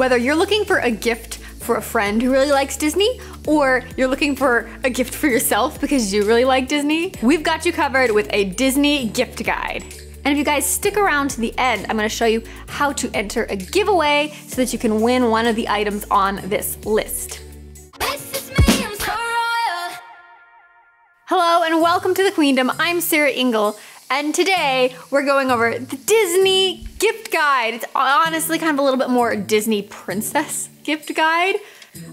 Whether you're looking for a gift for a friend who really likes Disney, or you're looking for a gift for yourself because you really like Disney, we've got you covered with a Disney gift guide. And if you guys stick around to the end, I'm gonna show you how to enter a giveaway so that you can win one of the items on this list. Hello and welcome to the Queendom. I'm Sarah Ingle, and today we're going over the Disney gift guide. It's honestly kind of a little bit more Disney princess gift guide.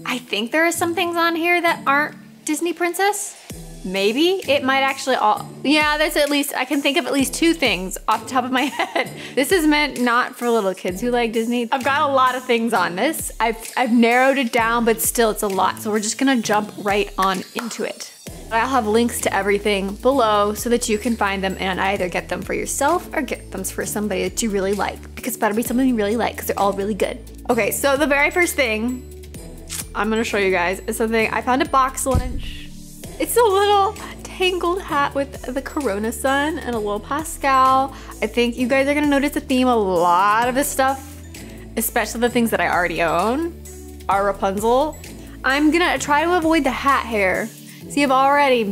I think there are some things on here that aren't Disney princess. Maybe it might actually all, yeah, there's at least, I can think of at least two things off the top of my head. This is meant not for little kids who like Disney. I've got a lot of things on this. I've narrowed it down, but still it's a lot. So we're just gonna jump right on into it. I'll have links to everything below so that you can find them and either get them for yourself or get them for somebody that you really like, because it better be something you really like because they're all really good. Okay, so the very first thing I'm gonna show you guys is something I found at Box Lunch. It's a little Tangled hat with the Corona sun and a little Pascal. I think you guys are gonna notice a theme. A lot of this stuff, especially the things that I already own, are Rapunzel. I'm gonna try to avoid the hat hair. See, I've already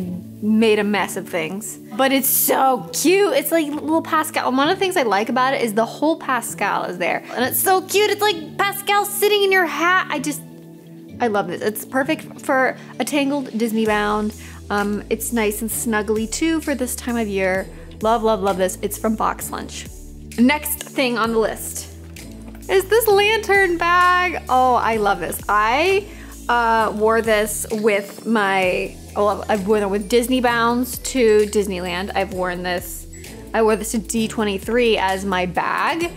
made a mess of things, but it's so cute. It's like little Pascal. And one of the things I like about it is the whole Pascal is there. And it's so cute. It's like Pascal sitting in your hat. I love this. It's perfect for a Tangled Disney bound. It's nice and snuggly too for this time of year. Love, love, love this. It's from Box Lunch. Next thing on the list is this lantern bag. Oh, I love this. I wore this with my, oh, I've worn it with Disney bounds to Disneyland. I've worn this, I wore this to D23 as my bag.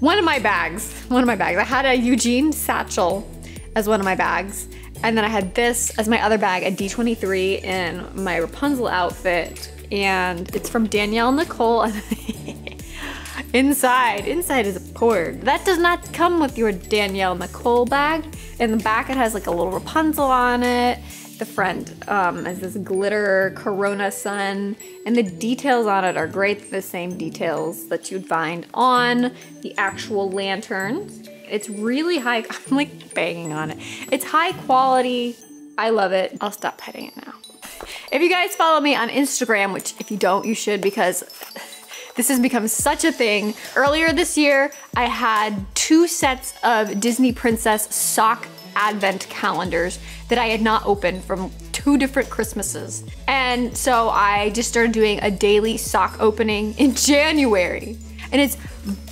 One of my bags. I had a Eugene satchel as one of my bags. And then I had this as my other bag at D23 in my Rapunzel outfit. And it's from Danielle Nicole. Inside is a cord. That does not come with your Danielle Nicole bag. In the back it has like a little Rapunzel on it. The front has this glitter Corona sun, and the details on it are great. The same details that you'd find on the actual lanterns. It's really high, I'm like banging on it. It's high quality, I love it. I'll stop petting it now. If you guys follow me on Instagram, which if you don't, you should, because this has become such a thing. Earlier this year, I had 2 sets of Disney Princess sock advent calendars that I had not opened from 2 different Christmases. And so I just started doing a daily sock opening in January. And it's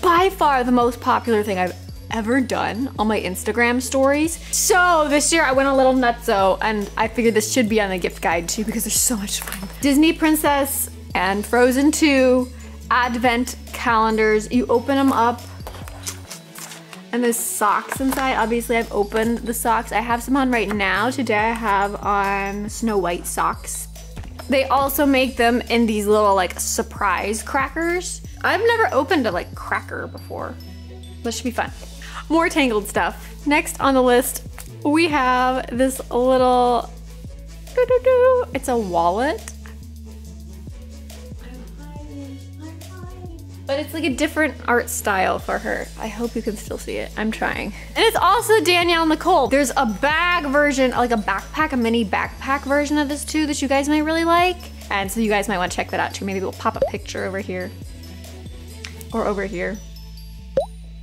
by far the most popular thing I've ever done on my Instagram stories. So this year I went a little nutso, and I figured this should be on the gift guide too because there's so much fun. Disney Princess and Frozen 2 advent calendars. You open them up and there's socks inside. Obviously I've opened the socks. I have some on right now. Today I have on Snow White socks. They also make them in these little like surprise crackers. I've never opened a like cracker before. This should be fun. More Tangled stuff. Next on the list, we have this little, it's a wallet. But it's like a different art style for her. I hope you can still see it, I'm trying. And it's also Danielle Nicole. There's a bag version, like a backpack, a mini backpack version of this too that you guys might really like. And so you guys might wanna check that out too. Maybe we'll pop a picture over here or over here.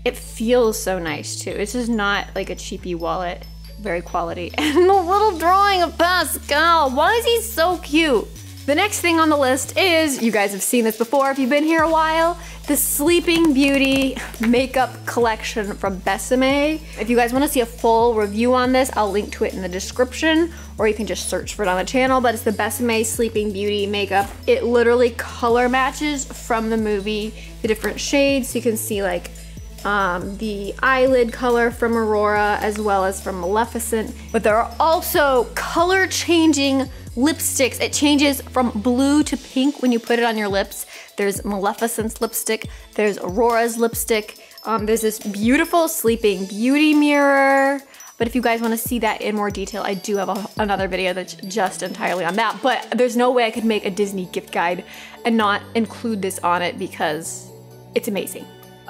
It feels so nice too. It's just not like a cheapy wallet, very quality. And the little drawing of Pascal, why is he so cute? The next thing on the list is, you guys have seen this before if you've been here a while, the Sleeping Beauty makeup collection from Besame. If you guys wanna see a full review on this, I'll link to it in the description, or you can just search for it on the channel, but it's the Besame Sleeping Beauty makeup. It literally color matches from the movie, the different shades, so you can see like, the eyelid color from Aurora as well as from Maleficent. But there are also color changing lipsticks. It changes from blue to pink when you put it on your lips. There's Maleficent's lipstick, there's Aurora's lipstick, there's this beautiful Sleeping Beauty mirror. But if you guys wanna see that in more detail, I do have another video that's just entirely on that. But there's no way I could make a Disney gift guide and not include this on it because it's amazing.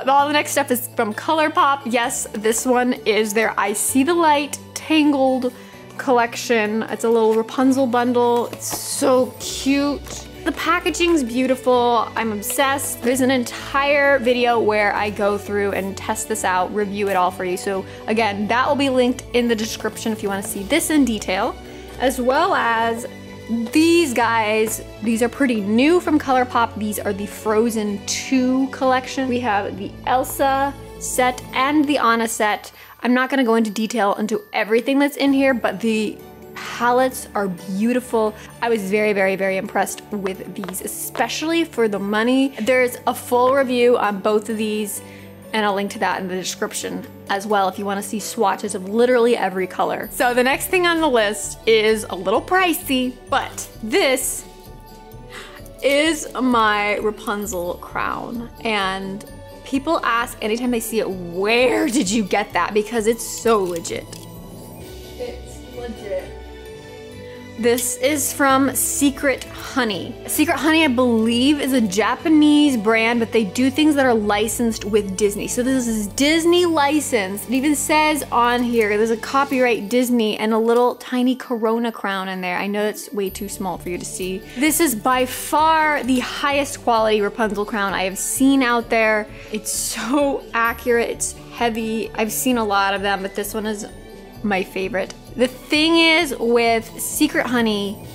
All the next stuff is from ColourPop. Yes, this one is their I See the Light Tangled collection. It's a little Rapunzel bundle. It's so cute. The packaging's beautiful. I'm obsessed. There's an entire video where I go through and test this out, review it all for you. So again, that will be linked in the description if you want to see this in detail, as well as these guys. These are pretty new from ColourPop. These are the Frozen 2 collection. We have the Elsa set and the Anna set. I'm not gonna go into detail into everything that's in here, but the palettes are beautiful. I was very, very, very impressed with these, especially for the money. There's a full review on both of these, and I'll link to that in the description as well if you want to see swatches of literally every color. So the next thing on the list is a little pricey, but this is my Rapunzel crown. And people ask anytime they see it, where did you get that? Because it's so legit. It's legit. This is from Secret Honey. Secret Honey, I believe, is a Japanese brand, but they do things that are licensed with Disney. So this is Disney licensed. It even says on here, there's a copyright Disney and a little tiny Corona crown in there. I know that's way too small for you to see. This is by far the highest quality Rapunzel crown I have seen out there. It's so accurate, it's heavy. I've seen a lot of them, but this one is my favorite. The thing is with Secret Honey,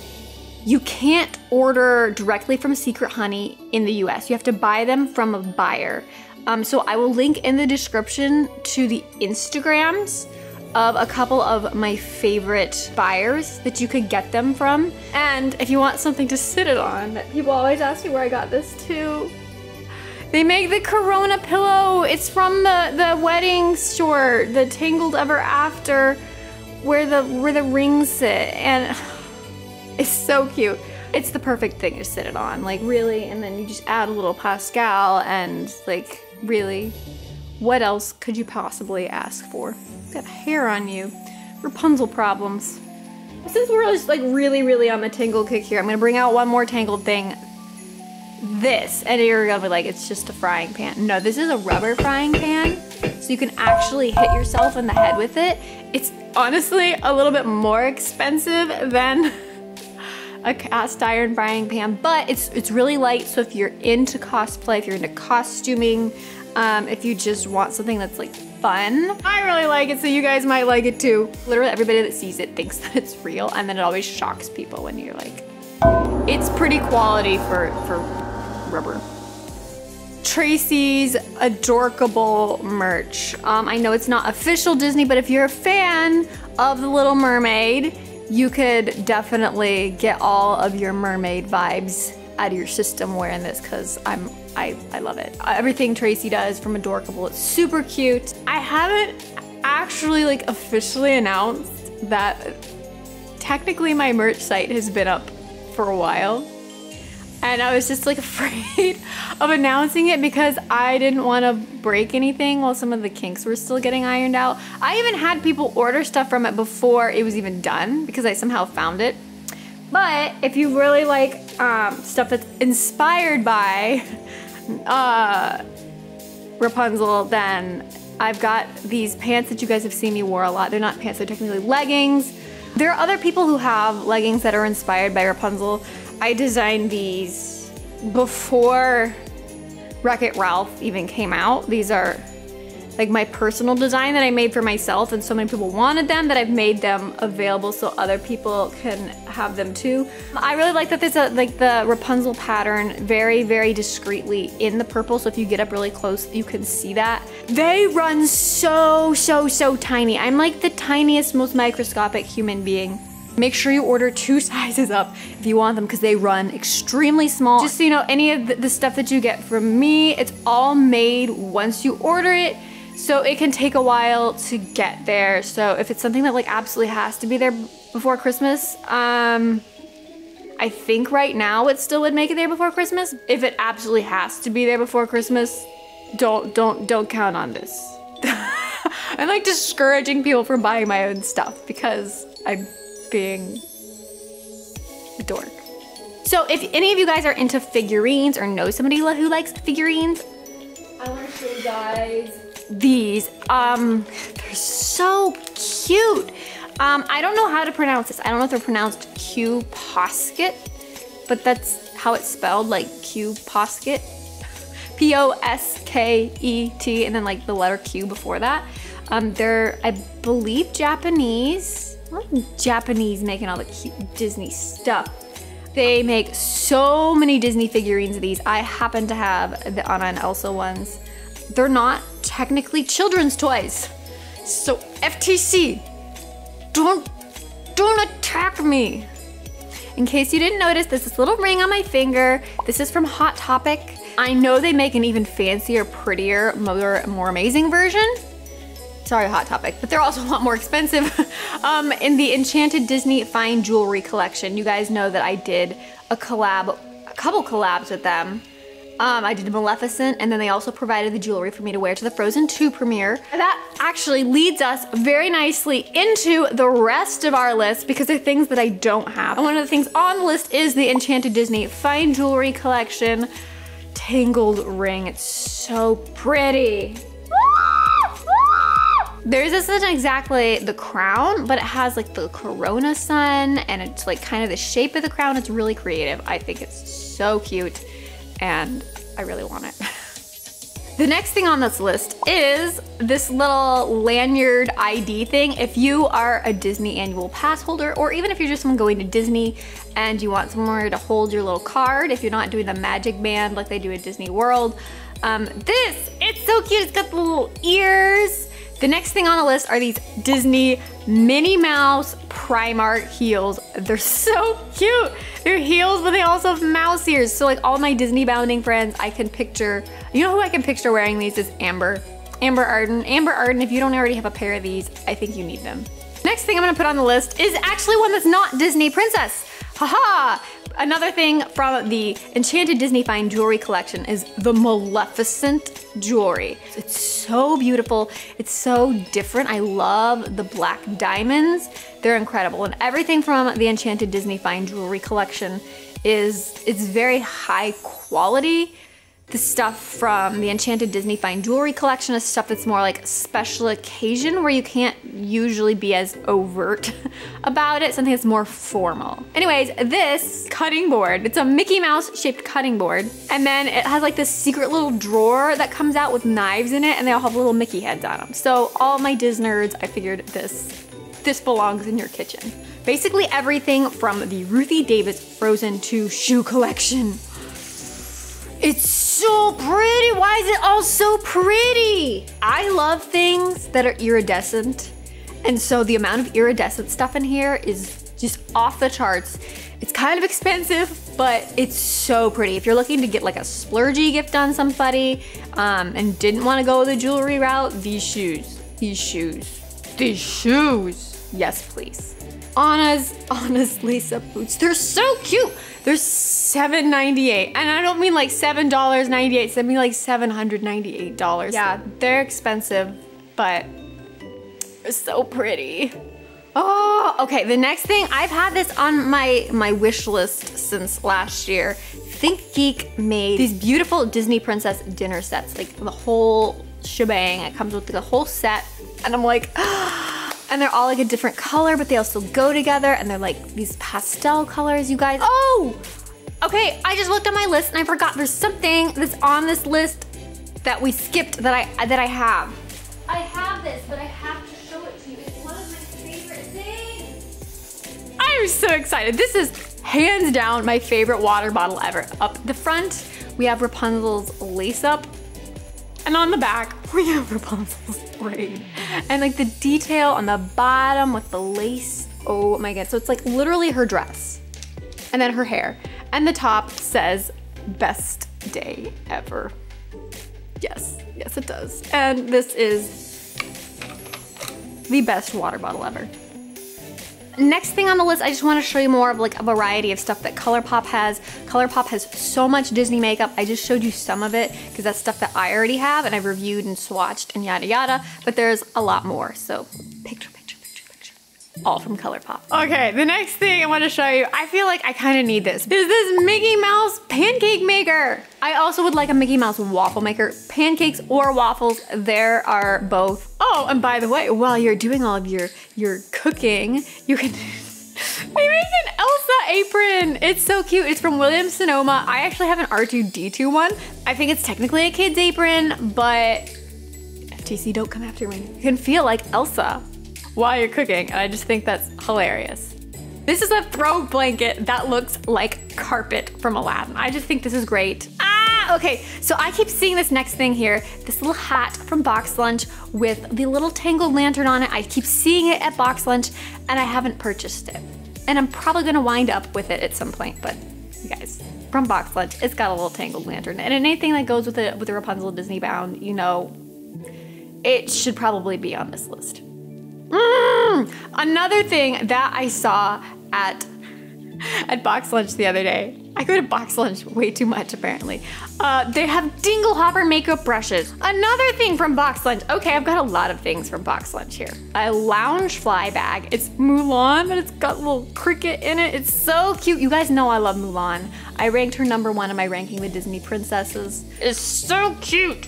you can't order directly from Secret Honey in the US. You have to buy them from a buyer. So I will link in the description to the Instagrams of a couple of my favorite buyers that you could get them from. And if you want something to sit it on, people always ask me where I got this too. They make the Corona pillow. It's from the wedding store, the Tangled Ever After, where the rings sit, and it's so cute. It's the perfect thing to sit it on, like really, and then you just add a little Pascal and like really, what else could you possibly ask for? That hair on you, Rapunzel problems. Since we're just like really, really on the Tangled kick here, I'm gonna bring out one more Tangled thing. This, and you're gonna be like, it's just a frying pan. No, this is a rubber frying pan, so you can actually hit yourself in the head with it. It's honestly a little bit more expensive than a cast iron frying pan, but it's really light, so if you're into cosplay, if you're into costuming, if you just want something that's like fun, I really like it, so you guys might like it too. Literally everybody that sees it thinks that it's real, and then it always shocks people when you're like, it's pretty quality for rubber. Tracy's Adorkable merch. I know it's not official Disney, but if you're a fan of The Little Mermaid, you could definitely get all of your mermaid vibes out of your system wearing this, because I love it. Everything Tracy does from Adorkable, it's super cute. I haven't actually like officially announced that technically my merch site has been up for a while. And I was just like afraid of announcing it because I didn't want to break anything while some of the kinks were still getting ironed out. I even had people order stuff from it before it was even done because I somehow found it. But if you really like stuff that's inspired by Rapunzel, then I've got these pants that you guys have seen me wear a lot. They're not pants, they're technically leggings. There are other people who have leggings that are inspired by Rapunzel. I designed these before Wreck-It Ralph even came out. These are like my personal design that I made for myself, and so many people wanted them that I've made them available so other people can have them too. I really like that there's a, like the Rapunzel pattern very, very discreetly in the purple, so if you get up really close, you can see that. They run so, so, so tiny. I'm like the tiniest, most microscopic human being. Make sure you order 2 sizes up if you want them because they run extremely small. Just so you know, any of the stuff that you get from me, it's all made once you order it, so it can take a while to get there. So if it's something that like absolutely has to be there before Christmas, I think right now it still would make it there before Christmas. If it absolutely has to be there before Christmas, don't count on this. I'm like discouraging people from buying my own stuff because I'm being a dork. So if any of you guys are into figurines or know somebody who likes figurines, I want to show you guys these. They're so cute. I don't know how to pronounce this. I don't know if they're pronounced Q Posket, but that's how it's spelled, like Q Posket. P-O-S-K-E-T, and then like the letter Q before that. They're, I believe, Japanese. I like Japanese making all the cute Disney stuff. They make so many Disney figurines of these. I happen to have the Anna and Elsa ones. They're not technically children's toys. So FTC, don't attack me. In case you didn't notice, there's this little ring on my finger. This is from Hot Topic. I know they make an even fancier, prettier, more amazing version. Sorry, Hot Topic, but they're also a lot more expensive. In the Enchanted Disney Fine Jewelry Collection, you guys know that I did a collab, a couple collabs with them. I did Maleficent, and then they also provided the jewelry for me to wear to the Frozen 2 premiere. That actually leads us very nicely into the rest of our list because they're things that I don't have. And one of the things on the list is the Enchanted Disney Fine Jewelry Collection Tangled ring. It's so pretty. Theirs isn't exactly the crown, but it has like the corona sun, and it's like kind of the shape of the crown. It's really creative. I think it's so cute and I really want it. The next thing on this list is this little lanyard ID thing. If you are a Disney annual pass holder, or even if you're just someone going to Disney and you want somewhere to hold your little card, if you're not doing the magic band like they do at Disney World, this, it's so cute. It's got the little ears. The next thing on the list are these Disney Minnie Mouse Primark heels. They're so cute. They're heels, but they also have mouse ears. So like all my Disney bounding friends, I can picture, you know who I can picture wearing these is Amber Arden. Amber Arden, if you don't already have a pair of these, I think you need them. Next thing I'm gonna put on the list is actually one that's not Disney Princess. Haha! Another thing from the Enchanted Disney Fine Jewelry Collection is the Maleficent jewelry. It's so beautiful. It's so different. I love the black diamonds. They're incredible. And everything from the Enchanted Disney Fine Jewelry Collection it's very high quality. The stuff from the Enchanted Disney Fine Jewelry Collection is stuff that's more like special occasion where you can't usually be as overt about it, something that's more formal. Anyways, this cutting board, it's a Mickey Mouse shaped cutting board. And then it has like this secret little drawer that comes out with knives in it, and they all have little Mickey heads on them. So all my Disney nerds, I figured this belongs in your kitchen. Basically everything from the Ruthie Davis Frozen 2 shoe collection. It's so pretty. Why is it all so pretty? I love things that are iridescent. And so the amount of iridescent stuff in here is just off the charts. It's kind of expensive, but it's so pretty. If you're looking to get like a splurgy gift on somebody and didn't want to go the jewelry route, these shoes. Yes, please. Anna's Lisa boots. They're so cute. They're $7.98, and I don't mean like $7.98, I mean like $798. Yeah, they're expensive, but they're so pretty. Oh, okay, the next thing, I've had this on my wish list since last year. Think Geek made these beautiful Disney Princess dinner sets, like the whole shebang. It comes with the whole set, and I'm like, and they're all like a different color, but they also go together, and they're like these pastel colors, you guys. Oh, okay, I just looked at my list and I forgot there's something that's on this list that we skipped that I have. I have this, but I have to show it to you. It's one of my favorite things. I am so excited. This is hands down my favorite water bottle ever. Up the front, we have Rapunzel's lace up. And on the back, we have Rapunzel's braid. And like the detail on the bottom with the lace, oh my god. So it's like literally her dress and then her hair. And the top says, best day ever. Yes, yes it does. And this is the best water bottle ever. Next thing on the list, I just want to show you more of like a variety of stuff that ColourPop has. ColourPop has so much Disney makeup. I just showed you some of it because that's stuff that I already have and I've reviewed and swatched and yada yada, but there's a lot more. So picture, picture, picture, picture. all from ColourPop. Okay, the next thing I want to show you, I feel like I kind of need this. There's this Mickey Mouse pancake maker. I also would like a Mickey Mouse waffle maker. Pancakes or waffles, there are both. Oh, and by the way, while you're doing all of your cooking, you can they make an Elsa apron. It's so cute. It's from Williams-Sonoma. I actually have an R2-D2 one. I think it's technically a kid's apron, but FTC, don't come after me. You can feel like Elsa while you're cooking, and I just think that's hilarious. This is a throw blanket that looks like carpet from Aladdin. I just think this is great. Okay, so I keep seeing this next thing here, this little hat from Box Lunch with the little tangled lantern on it. I keep seeing it at Box Lunch and I haven't purchased it. And I'm probably gonna wind up with it at some point, but you guys, from Box Lunch, it's got a little tangled lantern. And anything that goes with it, with the Rapunzel Disney bound, you know, it should probably be on this list. Another thing that I saw at Box Lunch the other day. I go to Box Lunch way too much, apparently. They have Dinglehopper makeup brushes. Another thing from Box Lunch. Okay, I've got a lot of things from Box Lunch here. A Lounge Fly bag. It's Mulan, but it's got a little cricket in it. It's so cute. You guys know I love Mulan. I ranked her #1 in my ranking the Disney princesses. It's so cute.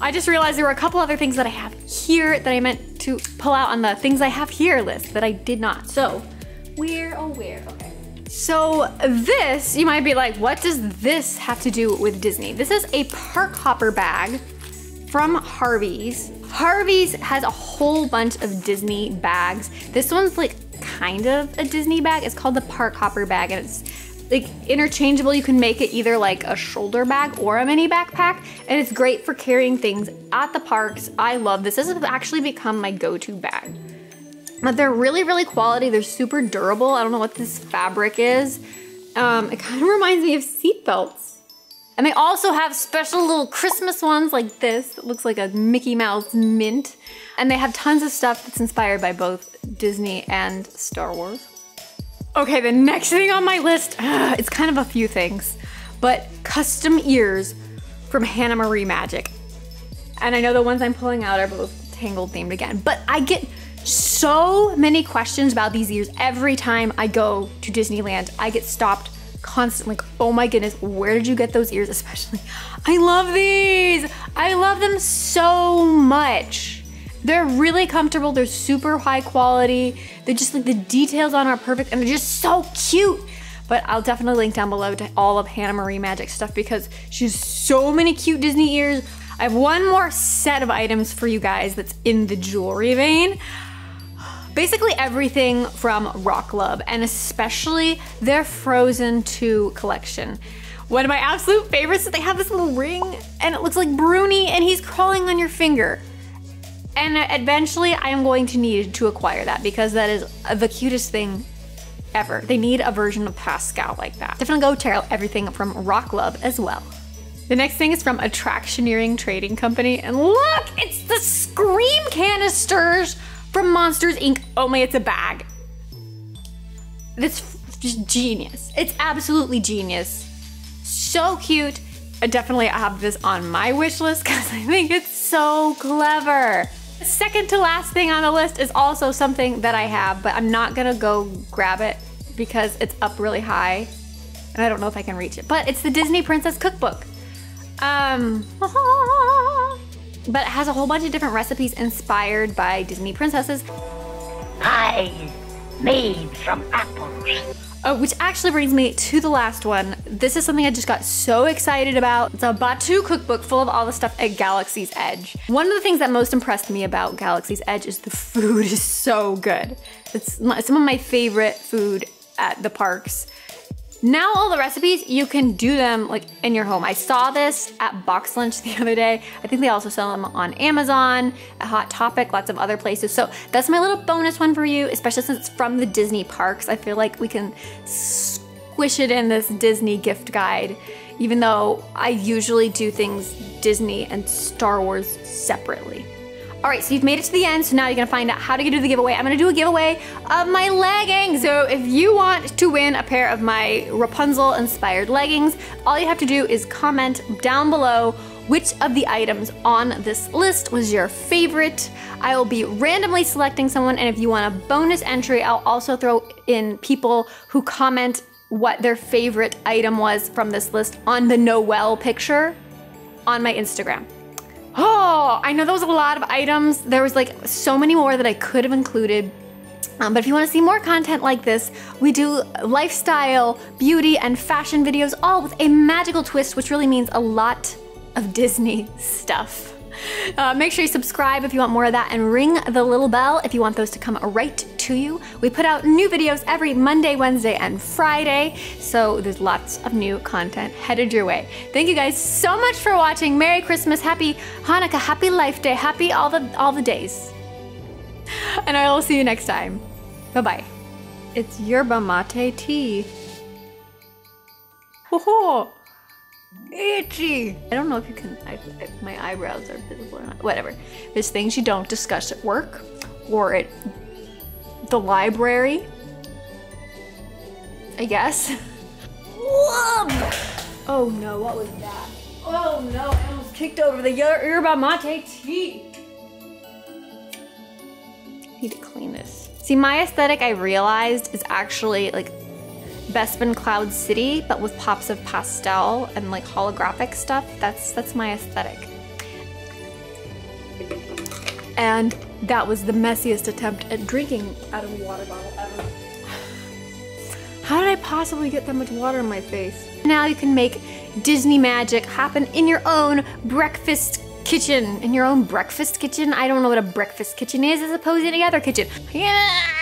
I just realized there were a couple other things that I have here that I meant to pull out on the things I have here list that I did not. So, where, okay. So this, you might be like, what does this have to do with Disney? This is a park hopper bag from Harvey's. Harvey's has a whole bunch of Disney bags. This one's like kind of a Disney bag. It's called the park hopper bag and it's like interchangeable. You can make it either like a shoulder bag or a mini backpack. And it's great for carrying things at the parks. I love this. This has actually become my go-to bag. But they're really, really quality. They're super durable. I don't know what this fabric is. It kind of reminds me of seatbelts. And they also have special little Christmas ones like this. It looks like a Mickey Mouse mint. And they have tons of stuff that's inspired by both Disney and Star Wars. Okay, the next thing on my list, it's kind of a few things, but custom ears from Hannah Marie Magic. And I know the ones I'm pulling out are both Tangled themed again, but I get so many questions about these ears. Every time I go to Disneyland, I get stopped constantly. Oh my goodness, where did you get those ears? Especially, I love these. I love them so much. They're really comfortable. They're super high quality. They're just like the details on are perfect and they're just so cute. But I'll definitely link down below to all of Hannah Marie Magic stuff because she has so many cute Disney ears. I have one more set of items for you guys that's in the jewelry vein. Basically everything from Rock Love and especially their Frozen 2 collection. One of my absolute favorites is they have this little ring and it looks like Bruni and he's crawling on your finger. And eventually I am going to need to acquire that because that is the cutest thing ever. They need a version of Pascal like that. Definitely go check out everything from Rock Love as well. The next thing is from Attractioneering Trading Company. And look, it's the Scream canisters from Monsters, Inc. Only it's a bag. That's just genius. It's absolutely genius. So cute. I definitely have this on my wish list because I think it's so clever. The second to last thing on the list is also something that I have, but I'm not gonna go grab it because it's up really high and I don't know if I can reach it, but it's the Disney Princess Cookbook. But it has a whole bunch of different recipes inspired by Disney princesses. Pie made from apples. Which actually brings me to the last one. This is something I just got so excited about. It's a Batuu cookbook full of all the stuff at Galaxy's Edge. One of the things that most impressed me about Galaxy's Edge is the food is so good. It's some of my favorite food at the parks. Now all the recipes, you can do them like in your home. I saw this at Box Lunch the other day. I think they also sell them on Amazon, at Hot Topic, lots of other places. So that's my little bonus one for you, especially since it's from the Disney parks. I feel like we can squish it in this Disney gift guide, even though I usually do things Disney and Star Wars separately. All right, so you've made it to the end, so now you're gonna find out how to do the giveaway. I'm gonna do a giveaway of my leggings. So if you want to win a pair of my Rapunzel-inspired leggings, all you have to do is comment down below which of the items on this list was your favorite. I will be randomly selecting someone, and if you want a bonus entry, I'll also throw in people who comment what their favorite item was from this list on the Noel picture on my Instagram. Oh, I know there was a lot of items. There was like so many more that I could have included. But if you want to see more content like this, we do lifestyle, beauty, and fashion videos, all with a magical twist, which really means a lot of Disney stuff. Make sure you subscribe if you want more of that, and ring the little bell if you want those to come right to you. We put out new videos every Monday, Wednesday, and Friday, so there's lots of new content headed your way. Thank you guys so much for watching. Merry Christmas, Happy Hanukkah, Happy Life Day, Happy all the days. And I will see you next time. Bye-bye. It's yerba mate tea. Oh, itchy. I don't know if you can, if my eyebrows are visible or not. Whatever. There's things you don't discuss at work or at the library, I guess. Whoa. Oh no, what was that? Oh no, I almost kicked over the yerba mate tea. Need to clean this. See, my aesthetic, I realized, is actually like Bespin Cloud City, but with pops of pastel and like holographic stuff. That's my aesthetic. And that was the messiest attempt at drinking out of a water bottle ever. How did I possibly get that much water in my face? Now you can make Disney magic happen in your own breakfast kitchen. I don't know what a breakfast kitchen is as opposed to any other kitchen. Yeah!